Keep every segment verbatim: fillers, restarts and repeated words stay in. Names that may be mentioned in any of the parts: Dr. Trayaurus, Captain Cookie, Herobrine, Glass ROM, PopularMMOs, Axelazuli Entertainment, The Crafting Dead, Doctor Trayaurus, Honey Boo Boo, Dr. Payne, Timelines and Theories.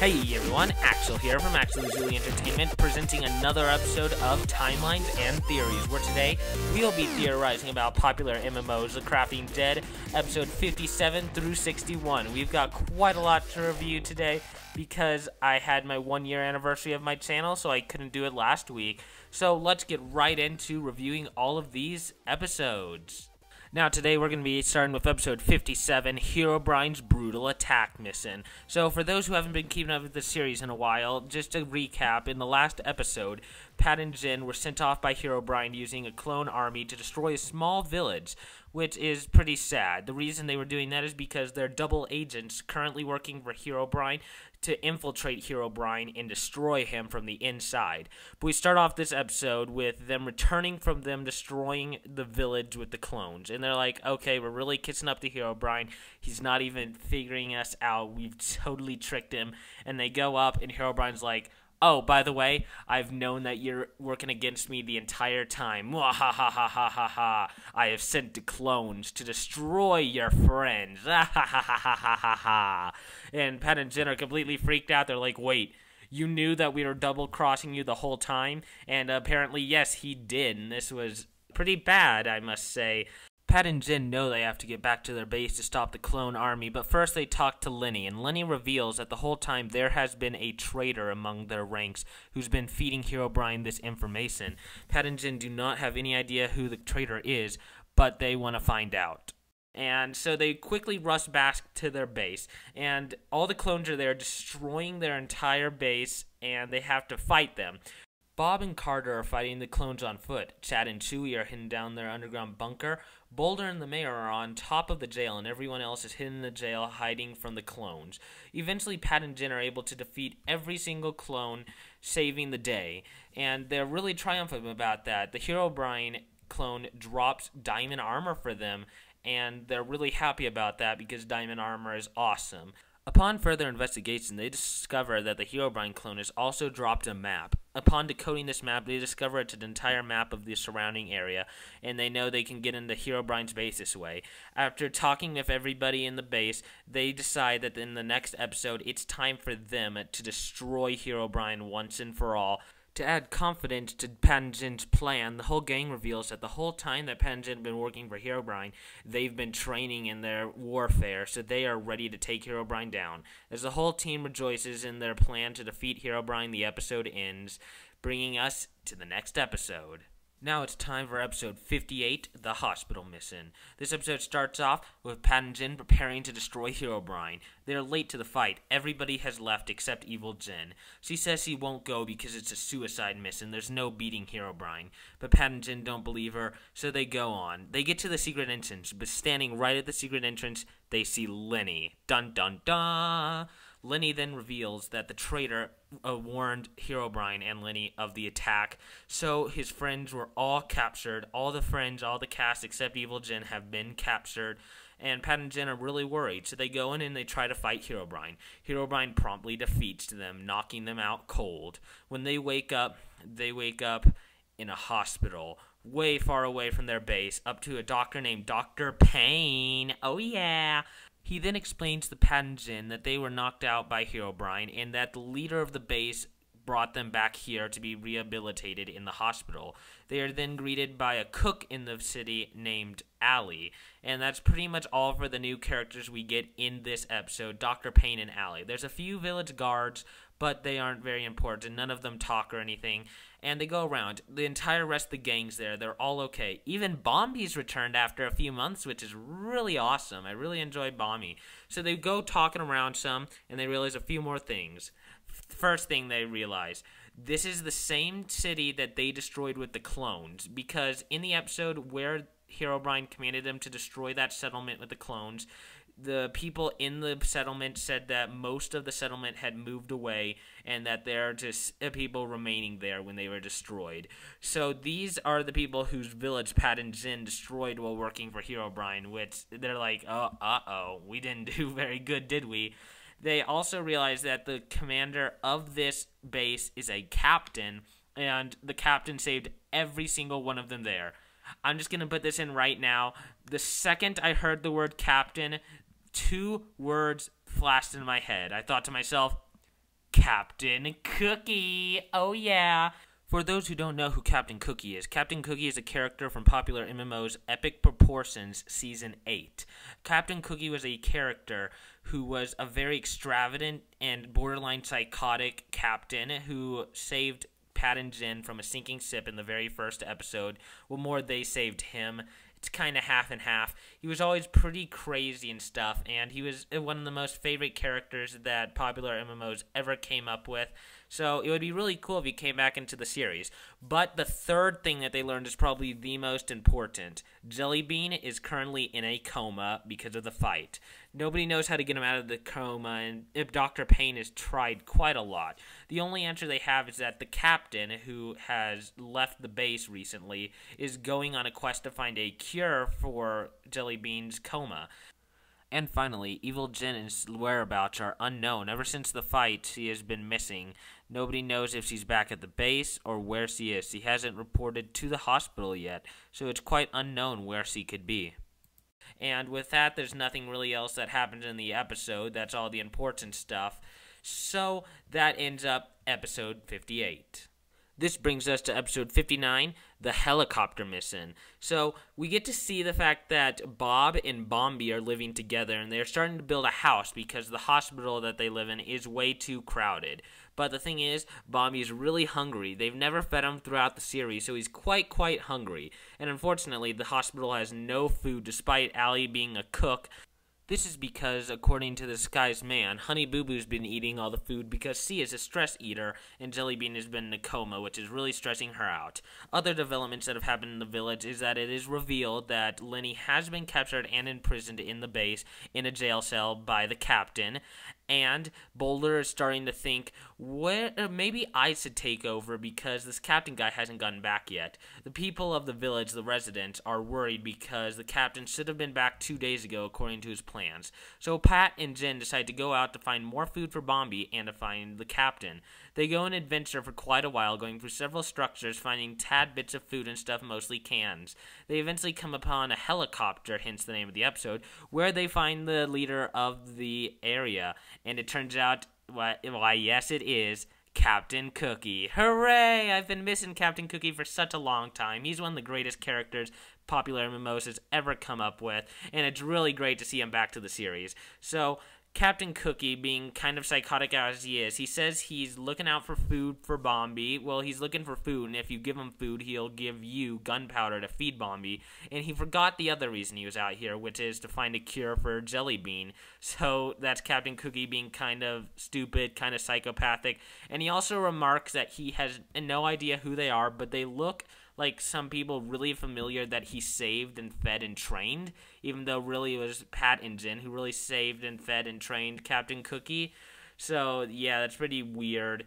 Hey everyone, Axel here from Axelazuli Entertainment, presenting another episode of Timelines and Theories, where today we'll be theorizing about popular M M Os, The Crafting Dead, episode fifty-seven through sixty-one. We've got quite a lot to review today because I had my one year anniversary of my channel, so I couldn't do it last week. So let's get right into reviewing all of these episodes. Now today we're going to be starting with episode fifty-seven, Herobrine's Brutal Attack Mission. So for those who haven't been keeping up with the series in a while, just to recap, in the last episode, Pat and Jin were sent off by Herobrine using a clone army to destroy a small village, which is pretty sad. The reason they were doing that is because they're double agents currently working for Herobrine to infiltrate Herobrine and destroy him from the inside. But we start off this episode with them returning from them destroying the village with the clones. And they're like, okay, we're really kissing up to Herobrine. He's not even figuring us out. We've totally tricked him. And they go up and Herobrine's like, oh, by the way, I've known that you're working against me the entire time. Ha ha ha ha ha ha. I have sent the clones to destroy your friends. Ha ha ha ha ha ha ha. And Pat and Jin are completely freaked out. They're like, wait, you knew that we were double-crossing you the whole time? And apparently, yes, he did. And this was pretty bad, I must say. Pat and Jin know they have to get back to their base to stop the clone army, but first they talk to Lenny, and Lenny reveals that the whole time there has been a traitor among their ranks who's been feeding Herobrine this information. Pat and Jin do not have any idea who the traitor is, but they want to find out. And so they quickly rush back to their base, and all the clones are there destroying their entire base, and they have to fight them. Bob and Carter are fighting the clones on foot. Chad and Chewie are hidden down their underground bunker. Boulder and the mayor are on top of the jail, and everyone else is hidden in the jail, hiding from the clones. Eventually, Pat and Jin are able to defeat every single clone, saving the day. And they're really triumphant about that. The Herobrine clone drops diamond armor for them, and they're really happy about that because diamond armor is awesome. Upon further investigation, they discover that the Herobrine clone has also dropped a map. Upon decoding this map, they discover it's an entire map of the surrounding area, and they know they can get into Herobrine's base this way. After talking with everybody in the base, they decide that in the next episode, it's time for them to destroy Herobrine once and for all. To add confidence to Pat and Jin's plan, the whole gang reveals that the whole time that Pat and Jin have been working for Herobrine, they've been training in their warfare, so they are ready to take Herobrine down. As the whole team rejoices in their plan to defeat Herobrine, the episode ends, bringing us to the next episode. Now it's time for episode fifty-eight, The Hospital Mission. This episode starts off with Pat and Jin preparing to destroy Herobrine. They are late to the fight. Everybody has left except evil Jin. She says she won't go because it's a suicide mission. There's no beating Herobrine. But Pat and Jin don't believe her, so they go on. They get to the secret entrance, but standing right at the secret entrance, they see Lenny. Dun dun dun! Lenny then reveals that the traitor uh, warned Herobrine and Lenny of the attack, so his friends were all captured. All the friends, all the cast except evil Jin have been captured, and Pat and Jin are really worried, so they go in and they try to fight Herobrine. Herobrine promptly defeats them, knocking them out cold. When they wake up, they wake up in a hospital, way far away from their base, up to a doctor named Doctor Payne. Oh yeah! He then explains to Pat and Jin that they were knocked out by Herobrine and that the leader of the base brought them back here to be rehabilitated in the hospital. They are then greeted by a cook in the city named Allie. And that's pretty much all for the new characters we get in this episode, Doctor Payne and Allie. There's a few village guards, but they aren't very important. None of them talk or anything. And they go around. The entire rest of the gang's there. They're all okay. Even Bombi's returned after a few months, which is really awesome. I really enjoy Bombi. So they go talking around some, and they realize a few more things. First thing they realize, this is the same city that they destroyed with the clones. Because in the episode where Herobrine commanded them to destroy that settlement with the clones, the people in the settlement said that most of the settlement had moved away and that there are just people remaining there when they were destroyed. So these are the people whose village Pat and Jin destroyed while working for Herobrine, which they're like, oh, uh-oh, we didn't do very good, did we? They also realize that the commander of this base is a captain, and the captain saved every single one of them there. I'm just going to put this in right now. The second I heard the word captain, two words flashed in my head. I thought to myself, Captain Cookie. Oh yeah. For those who don't know who Captain Cookie is, Captain Cookie is a character from Popular M M Os Epic Proportions Season eight. Captain Cookie was a character who was a very extravagant and borderline psychotic captain who saved Patton Jin from a sinking ship in the very first episode. Well, more, they saved him. It's kind of half and half. He was always pretty crazy and stuff, and he was one of the most favorite characters that Popular M M Os ever came up with. So it would be really cool if he came back into the series. But the third thing that they learned is probably the most important. Jellybean is currently in a coma because of the fight. Nobody knows how to get him out of the coma, and Doctor Payne has tried quite a lot. The only answer they have is that the captain, who has left the base recently, is going on a quest to find a cure for Jellybean's coma. And finally, Evil Jen's whereabouts are unknown. Ever since the fight, she has been missing. Nobody knows if she's back at the base or where she is. She hasn't reported to the hospital yet, so it's quite unknown where she could be. And with that, there's nothing really else that happens in the episode. That's all the important stuff. So that ends up episode fifty-eight. This brings us to episode fifty-nine, The Helicopter Mission. So we get to see the fact that Bob and Bombi are living together, and they're starting to build a house because the hospital that they live in is way too crowded. But the thing is, Bombi is really hungry. They've never fed him throughout the series, so he's quite, quite hungry. And unfortunately, the hospital has no food despite Allie being a cook. This is because, according to this guy's man, Honey Boo Boo's been eating all the food because she is a stress eater, and Jellybean has been in a coma, which is really stressing her out. Other developments that have happened in the village is that it is revealed that Lenny has been captured and imprisoned in the base in a jail cell by the captain, and Boulder is starting to think, well, maybe I should take over because this captain guy hasn't gotten back yet. The people of the village, the residents, are worried because the captain should have been back two days ago, according to his plan. So Pat and Jen decide to go out to find more food for Bombi and to find the captain. They go on an adventure for quite a while, going through several structures, finding tad bits of food and stuff, mostly cans. They eventually come upon a helicopter, hence the name of the episode, where they find the leader of the area. And it turns out, why, why yes it is, Captain Cookie. Hooray! I've been missing Captain Cookie for such a long time. He's one of the greatest characters Popular M M Os has ever come up with, and it's really great to see him back to the series. So, Captain Cookie, being kind of psychotic as he is, he says he's looking out for food for Bombi. Well, he's looking for food, and if you give him food, he'll give you gunpowder to feed Bombi. And he forgot the other reason he was out here, which is to find a cure for Jellybean. So that's Captain Cookie being kind of stupid, kind of psychopathic. And he also remarks that he has no idea who they are, but they look like some people really familiar that he saved and fed and trained, even though really it was Pat and Jen who really saved and fed and trained Captain Cookie. So, yeah, that's pretty weird.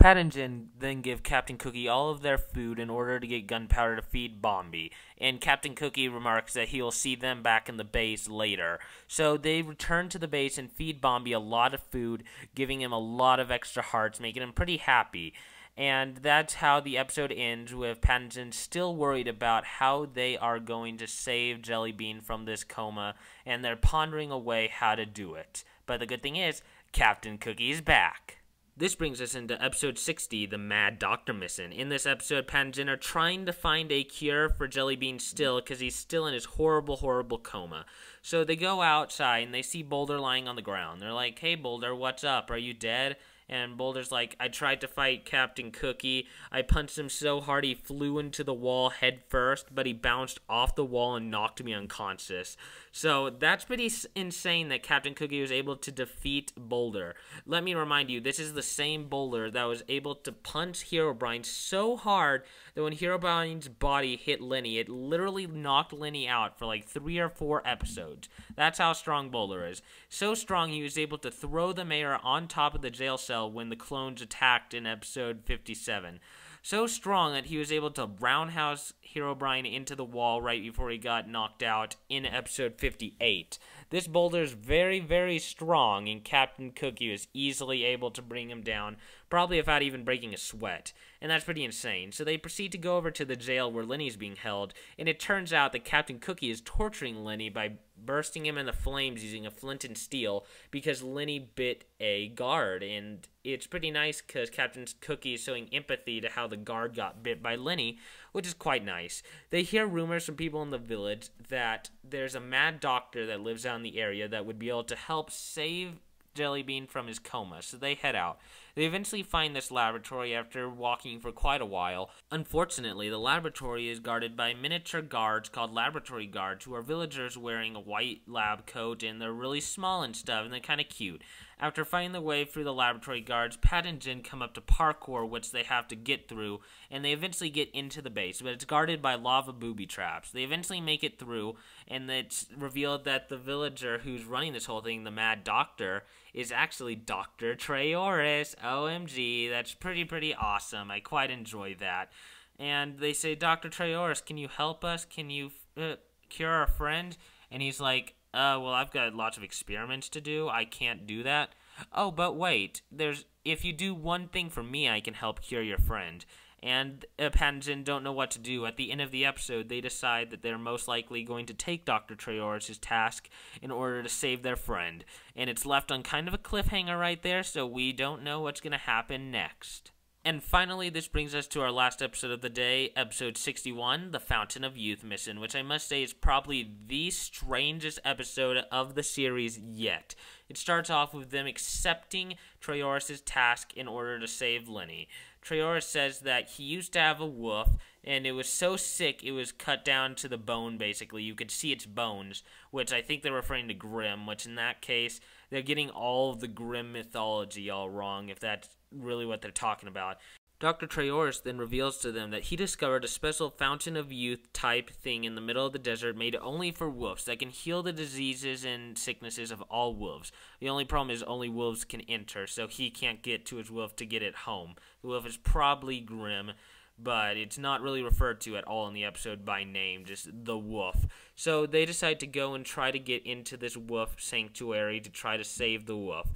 Pat and Jen then give Captain Cookie all of their food in order to get gunpowder to feed Bombi, and Captain Cookie remarks that he'll see them back in the base later. So they return to the base and feed Bombi a lot of food, giving him a lot of extra hearts, making him pretty happy. And that's how the episode ends, with Pattinson still worried about how they are going to save Jellybean from this coma, and they're pondering away how to do it. But the good thing is, Captain Cookie is back. This brings us into episode sixty, The Mad Doctor Mission. In this episode, Pat and Jen are trying to find a cure for Jellybean still because he's still in his horrible, horrible coma. So they go outside and they see Boulder lying on the ground. They're like, hey Boulder, what's up? Are you dead? And Boulder's like, I tried to fight Captain Cookie. I punched him so hard he flew into the wall head first, but he bounced off the wall and knocked me unconscious. So that's pretty insane that Captain Cookie was able to defeat Boulder. Let me remind you, this is the same Boulder that was able to punch Herobrine so hard that when Herobrine's body hit Lenny, it literally knocked Lenny out for like three or four episodes. That's how strong Boulder is. So strong he was able to throw the mayor on top of the jail cell when the clones attacked in episode fifty-seven. So strong that he was able to roundhouse Herobrine into the wall right before he got knocked out in episode fifty-eight. This boulder is very, very strong, and Captain Cookie is easily able to bring him down, probably without even breaking a sweat. And that's pretty insane. So they proceed to go over to the jail where Lenny's being held, and it turns out that Captain Cookie is torturing Lenny by bursting him in the flames using a flint and steel because Lenny bit a guard. And it's pretty nice because Captain Cookie is showing empathy to how the guard got bit by Lenny, which is quite nice. They hear rumors from people in the village that there's a mad doctor that lives out in the area that would be able to help save Jellybean from his coma, so they head out. They eventually find this laboratory after walking for quite a while. Unfortunately, the laboratory is guarded by miniature guards called laboratory guards, who are villagers wearing a white lab coat, and they're really small and stuff, and they're kind of cute. After finding their way through the laboratory guards, Pat and Jen come up to parkour, which they have to get through, and they eventually get into the base, but it's guarded by lava booby traps. They eventually make it through, and it's revealed that the villager who's running this whole thing, the mad doctor, is actually Doctor Trayaurus. O M G, that's pretty, pretty awesome. I quite enjoy that. And they say, Doctor Trayaurus, can you help us? Can you uh, cure our friend? And he's like, Uh, well, I've got lots of experiments to do. I can't do that. Oh, but wait. There's if you do one thing for me, I can help cure your friend. And uh, Pat and Jen don't know what to do. At the end of the episode, they decide that they're most likely going to take Doctor Trayaurus' task in order to save their friend. And it's left on kind of a cliffhanger right there, so we don't know what's going to happen next. And finally, this brings us to our last episode of the day, episode sixty-one, The Fountain of Youth Mission, which I must say is probably the strangest episode of the series yet. It starts off with them accepting Trayaurus' task in order to save Lenny. Trayaurus says that he used to have a wolf, and it was so sick it was cut down to the bone, basically. You could see its bones, which I think they're referring to Grimm, which in that case, they're getting all of the Grimm mythology all wrong, if that's really what they're talking about. Doctor Trayaurus then reveals to them that he discovered a special fountain of youth type thing in the middle of the desert made only for wolves that can heal the diseases and sicknesses of all wolves. The only problem is only wolves can enter, so he can't get to his wolf to get it home. The wolf is probably Grimm, but it's not really referred to at all in the episode by name, just the wolf. So they decide to go and try to get into this wolf sanctuary to try to save the wolf.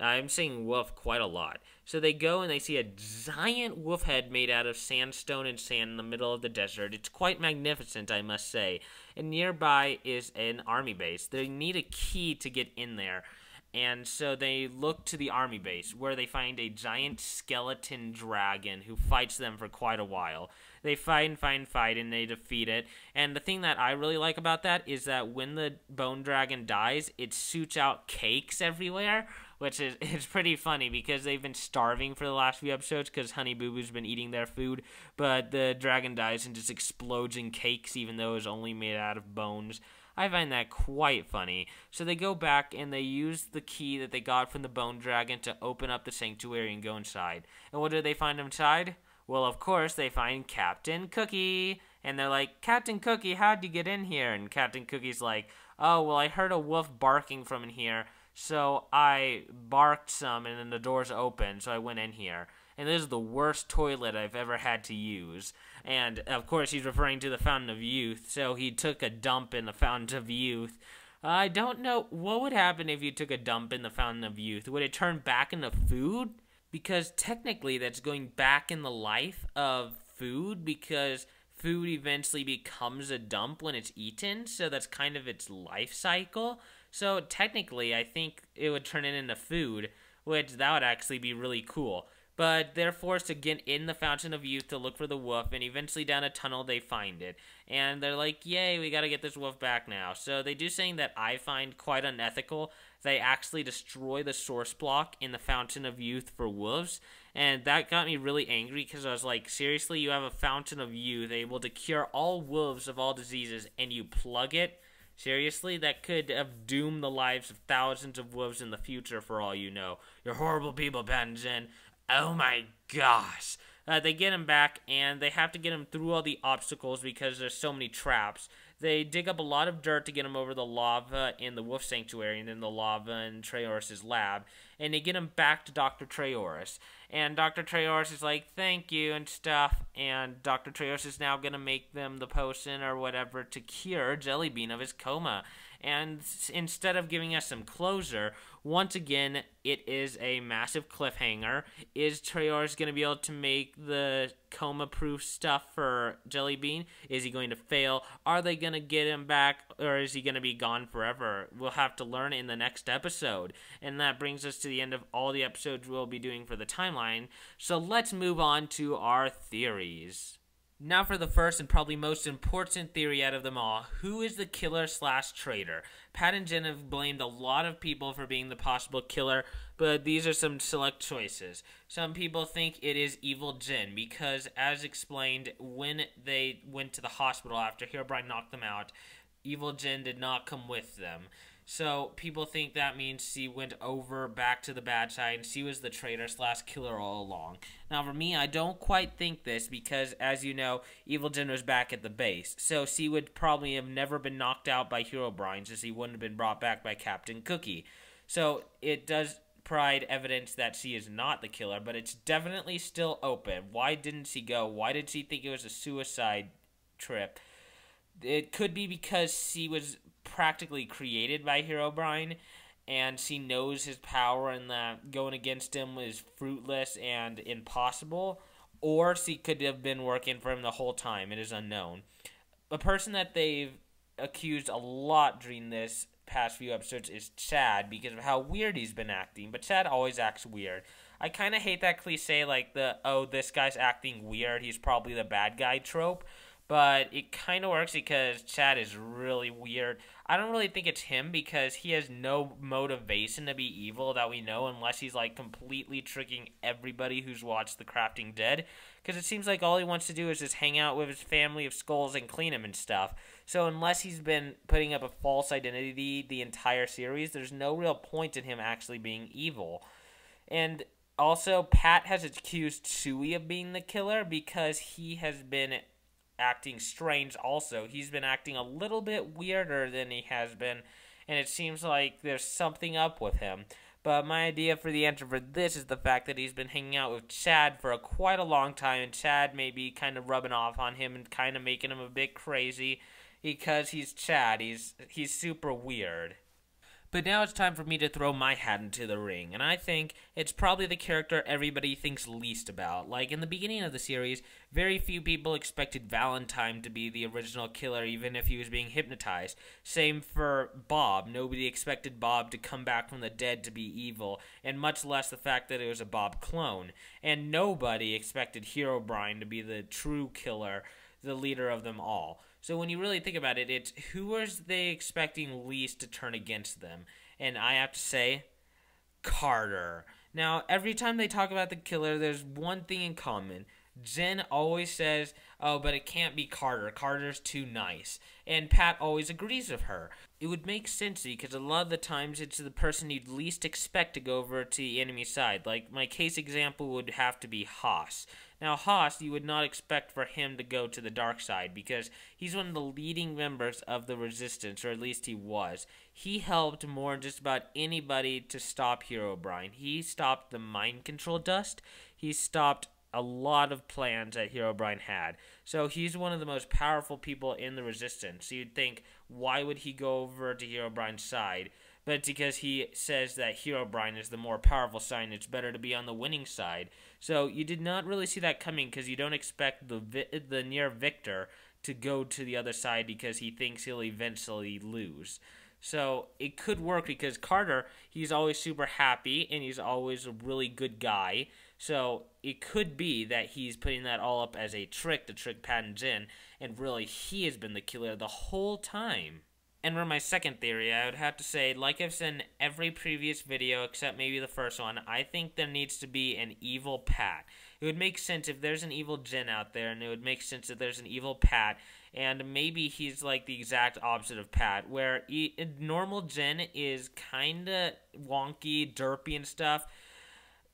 I'm saying wolf quite a lot. So they go and they see a giant wolf head made out of sandstone and sand in the middle of the desert. It's quite magnificent, I must say. And nearby is an army base. They need a key to get in there. And so they look to the army base, where they find a giant skeleton dragon who fights them for quite a while. They fight and fight and fight, and they defeat it. And the thing that I really like about that is that when the bone dragon dies, it shoots out cakes everywhere, which is it's pretty funny because they've been starving for the last few episodes because Honey Boo Boo's been eating their food, but the dragon dies and just explodes in cakes even though it's only made out of bones. I find that quite funny. So they go back and they use the key that they got from the bone dragon to open up the sanctuary and go inside. And what do they find inside? Well, of course, they find Captain Cookie. And they're like, Captain Cookie, how'd you get in here? And Captain Cookie's like, oh, well, I heard a wolf barking from in here. So I barked some, and then the doors opened, so I went in here. And this is the worst toilet I've ever had to use. And, of course, he's referring to the Fountain of Youth, so he took a dump in the Fountain of Youth. I don't know what would happen if you took a dump in the Fountain of Youth. Would it turn back into food? Because, technically, that's going back in the life of food, because food eventually becomes a dump when it's eaten, so that's kind of its life cycle. So technically, I think it would turn it into food, which that would actually be really cool. But they're forced to get in the Fountain of Youth to look for the wolf, and eventually down a tunnel they find it. And they're like, yay, we gotta get this wolf back now. So they do something that I find quite unethical. They actually destroy the source block in the Fountain of Youth for wolves. And that got me really angry because I was like, seriously, you have a Fountain of Youth able to cure all wolves of all diseases, and you plug it? Seriously, that could have doomed the lives of thousands of wolves in the future for all you know. You're horrible people, Pat and Jen. Oh my gosh. Uh, they get him back, and they have to get him through all the obstacles because there's so many traps. They dig up a lot of dirt to get him over the lava in the wolf sanctuary and then the lava in Trayaurus' lab, and they get him back to Doctor Trayaurus. And Doctor Trayaurus is like, thank you and stuff. And Doctor Trayaurus is now going to make them the potion or whatever to cure Jellybean of his coma. And instead of giving us some closure, once again, it is a massive cliffhanger. Is Trayaurus going to be able to make the coma-proof stuff for Jellybean? Is he going to fail? Are they going to get him back, or is he going to be gone forever? We'll have to learn in the next episode. And that brings us to the end of all the episodes we'll be doing for the timeline. So let's move on to our theories. Now for the first and probably most important theory out of them all. Who is the killer slash traitor? Pat and Jen have blamed a lot of people for being the possible killer, but these are some select choices. Some people think it is evil Jen because, as explained, when they went to the hospital after Herobrine knocked them out, evil Jen did not come with them. So people think that means she went over back to the bad side and she was the traitor slash killer all along. Now for me, I don't quite think this because, as you know, Evil Jen was back at the base. So she would probably have never been knocked out by Herobrine since he wouldn't have been brought back by Captain Cookie. So it does provide evidence that she is not the killer, but it's definitely still open. Why didn't she go? Why did she think it was a suicide trip? It could be because she was practically created by Herobrine, and she knows his power and that going against him is fruitless and impossible, or she could have been working for him the whole time. It is unknown. A person that they've accused a lot during this past few episodes is Chad because of how weird he's been acting, but Chad always acts weird. I kind of hate that cliche, like the, oh, this guy's acting weird, he's probably the bad guy trope. But it kind of works because Chad is really weird. I don't really think it's him because he has no motivation to be evil that we know unless he's like completely tricking everybody who's watched The Crafting Dead. Because it seems like all he wants to do is just hang out with his family of skulls and clean him and stuff. So unless he's been putting up a false identity the entire series, there's no real point in him actually being evil. And also, Pat has accused Chewie of being the killer because he has been acting strange also. He's been acting a little bit weirder than he has been, and it seems like there's something up with him. But my idea for the answer for this is the fact that he's been hanging out with Chad for a, quite a long time, and Chad may be kind of rubbing off on him and kind of making him a bit crazy because he's Chad. He's, he's super weird. But now it's time for me to throw my hat into the ring, and I think it's probably the character everybody thinks least about. Like, in the beginning of the series, very few people expected Valentine to be the original killer, even if he was being hypnotized. Same for Bob. Nobody expected Bob to come back from the dead to be evil, and much less the fact that it was a Bob clone. And nobody expected Herobrine to be the true killer, the leader of them all. So when you really think about it, it's who are they expecting least to turn against them? And I have to say, Carter. Now, every time they talk about the killer, there's one thing in common. Jen always says, oh, but it can't be Carter. Carter's too nice. And Pat always agrees with her. It would make sense because a lot of the times it's the person you'd least expect to go over to the enemy side. Like, my case example would have to be Haas. Now, Haas, you would not expect for him to go to the dark side because he's one of the leading members of the Resistance, or at least he was. He helped more than just about anybody to stop Herobrine. He stopped the mind control dust. He stopped a lot of plans that Herobrine had. So he's one of the most powerful people in the Resistance. So you'd think, why would he go over to Herobrine's side? But it's because he says that Herobrine is the more powerful side and it's better to be on the winning side. So you did not really see that coming because you don't expect the vi the near victor to go to the other side because he thinks he'll eventually lose. So it could work because Carter, he's always super happy and he's always a really good guy. So it could be that he's putting that all up as a trick to trick Pat and Jen, and really he has been the killer the whole time. And for my second theory, I would have to say, like I've said in every previous video except maybe the first one, I think there needs to be an evil Pat. It would make sense if there's an evil Jen out there, and it would make sense if there's an evil Pat, and maybe he's like the exact opposite of Pat, where he, normal Jen is kinda wonky, derpy and stuff.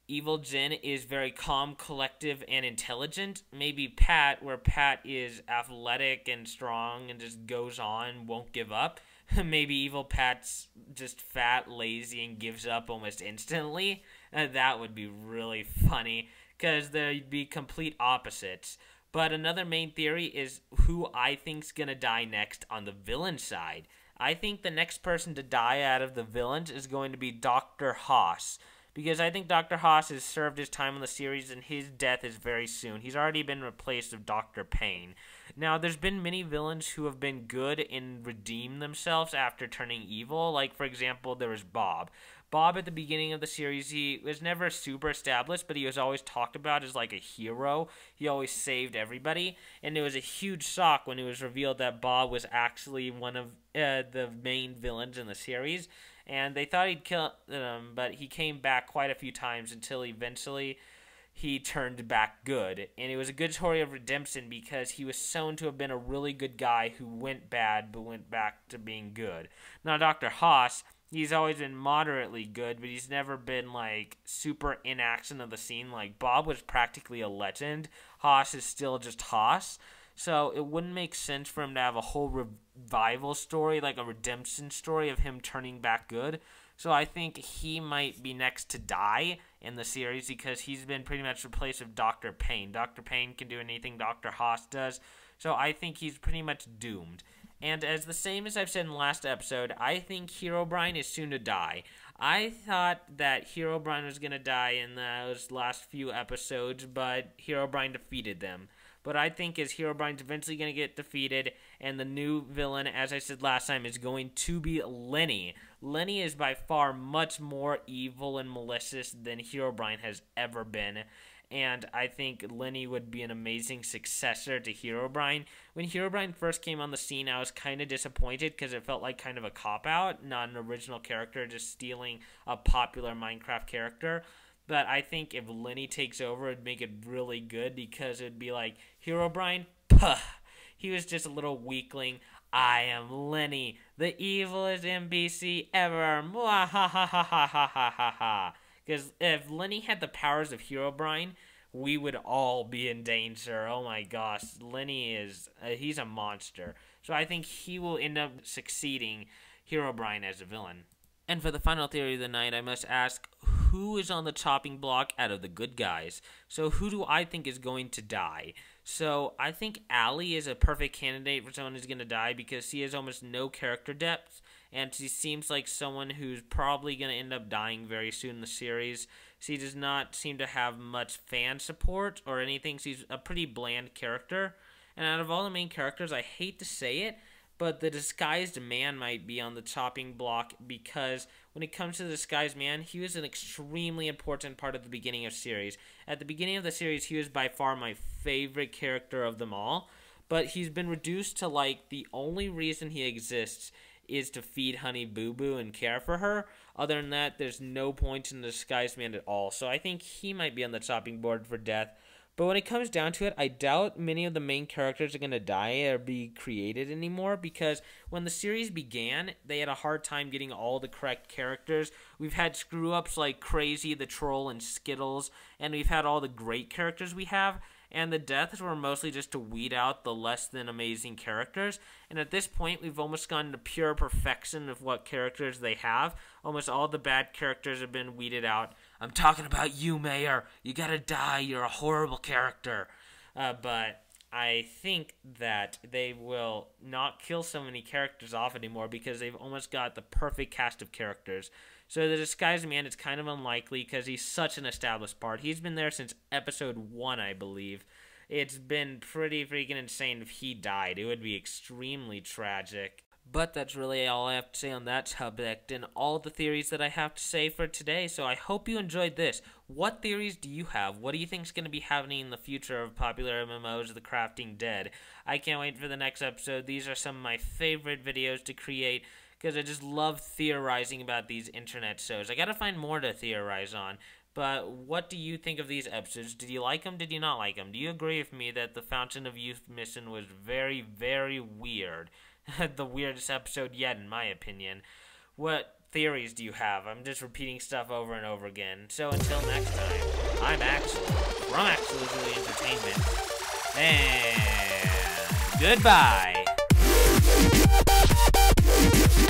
Evil Jen is very calm, collective, and intelligent. Maybe Pat, where Pat is athletic and strong and just goes on, won't give up. Maybe evil Pat's just fat, lazy, and gives up almost instantly. Uh, that would be really funny because they'd be complete opposites. But another main theory is who I think's gonna die next on the villain side. I think the next person to die out of the villains is going to be Doctor Haas, because I think Doctor Haas has served his time on the series and his death is very soon. He's already been replaced with Doctor Payne. Now, there's been many villains who have been good and redeemed themselves after turning evil. Like, for example, there was Bob. Bob, at the beginning of the series, he was never super established, but he was always talked about as like a hero. He always saved everybody, and it was a huge shock when it was revealed that Bob was actually one of uh, the main villains in the series. And they thought he'd kill them, but he came back quite a few times until eventually he turned back good. And it was a good story of redemption because he was shown to have been a really good guy who went bad but went back to being good. Now, Doctor Haas, he's always been moderately good, but he's never been, like, super in action of the scene. Like, Bob was practically a legend. Haas is still just Haas. So it wouldn't make sense for him to have a whole revival story, like a redemption story of him turning back good. So I think he might be next to die in the series because he's been pretty much replaced with Doctor Payne. Doctor Payne can do anything Doctor Haas does. So I think he's pretty much doomed. And as the same as I've said in the last episode, I think Herobrine is soon to die. I thought that Herobrine was going to die in those last few episodes, but Herobrine defeated them. But I think as Herobrine's eventually going to get defeated, and the new villain, as I said last time, is going to be Lenny. Lenny is by far much more evil and malicious than Herobrine has ever been. And I think Lenny would be an amazing successor to Herobrine. When Herobrine first came on the scene, I was kind of disappointed because it felt like kind of a cop-out, not an original character, just stealing a popular Minecraft character. But I think if Lenny takes over, it'd make it really good because it'd be like, Herobrine, puh, he was just a little weakling. I am Lenny, the evilest N P C ever. Mwah, ha, ha, ha, ha, ha, ha, ha. Because if Lenny had the powers of Herobrine, we would all be in danger. Oh my gosh, Lenny is, uh, he's a monster. So I think he will end up succeeding Herobrine as a villain. And for the final theory of the night, I must ask, who is on the chopping block out of the good guys? So who do I think is going to die? So I think Allie is a perfect candidate for someone who's going to die because she has almost no character depth. And she seems like someone who's probably going to end up dying very soon in the series. She does not seem to have much fan support or anything. She's a pretty bland character. And out of all the main characters, I hate to say it, but the disguised man might be on the chopping block because when it comes to the disguised man, he was an extremely important part of the beginning of the series. At the beginning of the series, he was by far my favorite character of them all, but he's been reduced to, like, the only reason he exists is to feed Honey Boo Boo and care for her. Other than that, there's no point in the disguised man at all, so I think he might be on the chopping board for death. But when it comes down to it, I doubt many of the main characters are going to die or be created anymore because when the series began, they had a hard time getting all the correct characters. We've had screw-ups like Crazy, the Troll, and Skittles, and we've had all the great characters we have, and the deaths were mostly just to weed out the less-than-amazing characters. And at this point, we've almost gone to pure perfection of what characters they have. Almost all the bad characters have been weeded out. I'm talking about you, Mayor. You gotta die. You're a horrible character. Uh, but I think that they will not kill so many characters off anymore because they've almost got the perfect cast of characters. So the Disguised Man is kind of unlikely because he's such an established part. He's been there since episode one, I believe. It's been pretty freaking insane if he died. It would be extremely tragic. But that's really all I have to say on that subject and all the theories that I have to say for today. So I hope you enjoyed this. What theories do you have? What do you think is going to be happening in the future of Popular M M Os, The Crafting Dead? I can't wait for the next episode. These are some of my favorite videos to create because I just love theorizing about these internet shows. I got to find more to theorize on. But what do you think of these episodes? Did you like them? Did you not like them? Do you agree with me that the Fountain of Youth mission was very, very weird? The weirdest episode yet, in my opinion. What theories do you have? I'm just repeating stuff over and over again. So until next time, I'm Axel from Axelazuli Entertainment, and goodbye!